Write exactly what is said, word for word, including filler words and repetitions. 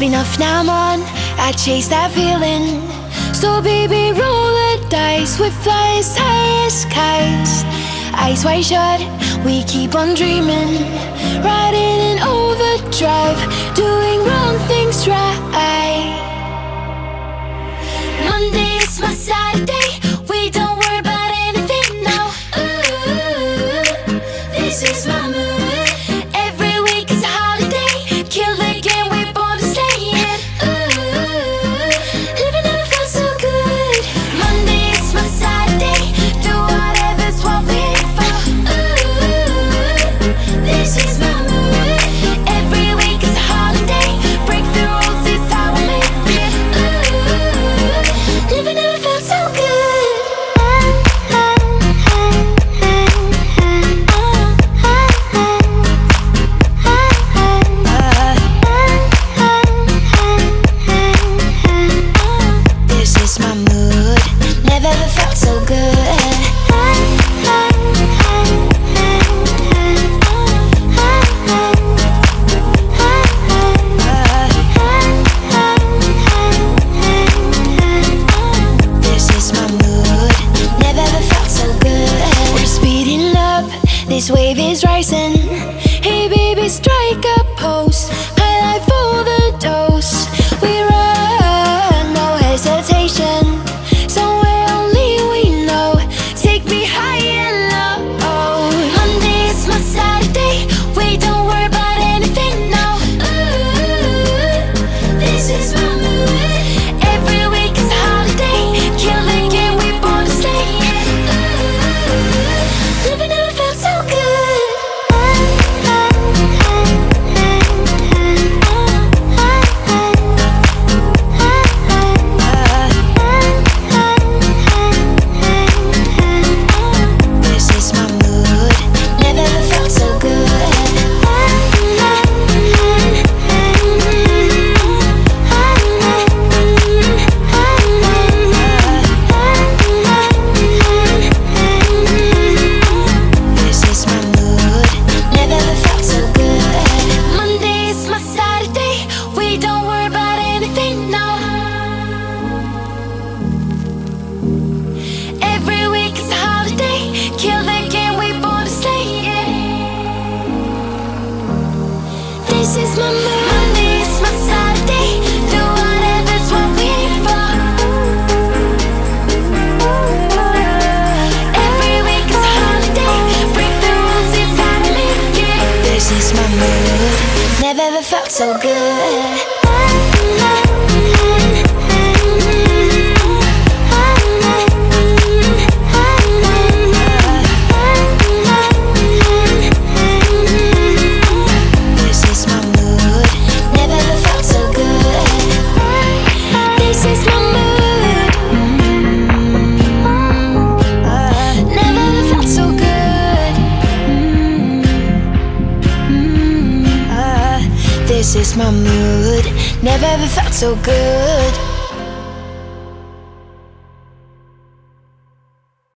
had enough, now I'm on. I chase that feeling. So baby, roll the dice. We fly as high as kites. Eyes wide shut, we keep on dreaming. Riding in overdrive, doing wrong things right. Monday is my Saturday. We don't worry about anything now. Ooh, this is my mood. Every week is a holiday. Kill the game, we're born to stay in. Ooh, living never felt so good. Monday is my Saturday. Do whatever's what we're for. Ooh, this is my mood. Every week is a holiday. Break the rules, it's how we make it. Ooh, living never felt so good. This wave is rising. Hey baby, strike a pose. I like for the dose. We run, no hesitation. Somewhere only we know. Take me high and low. Monday is my Saturday. We don't worry about anything now. Ooh, this is my mood. Every week is a holiday. Kill the game, we're born to stay. Ooh, living never felt so good. This is my mood. Monday is my Saturday. Do whatever's what we're for. Every week is a holiday. Break the rules, it's time to make it. This is my mood. Never ever felt so good. This is my mood, never ever felt so good.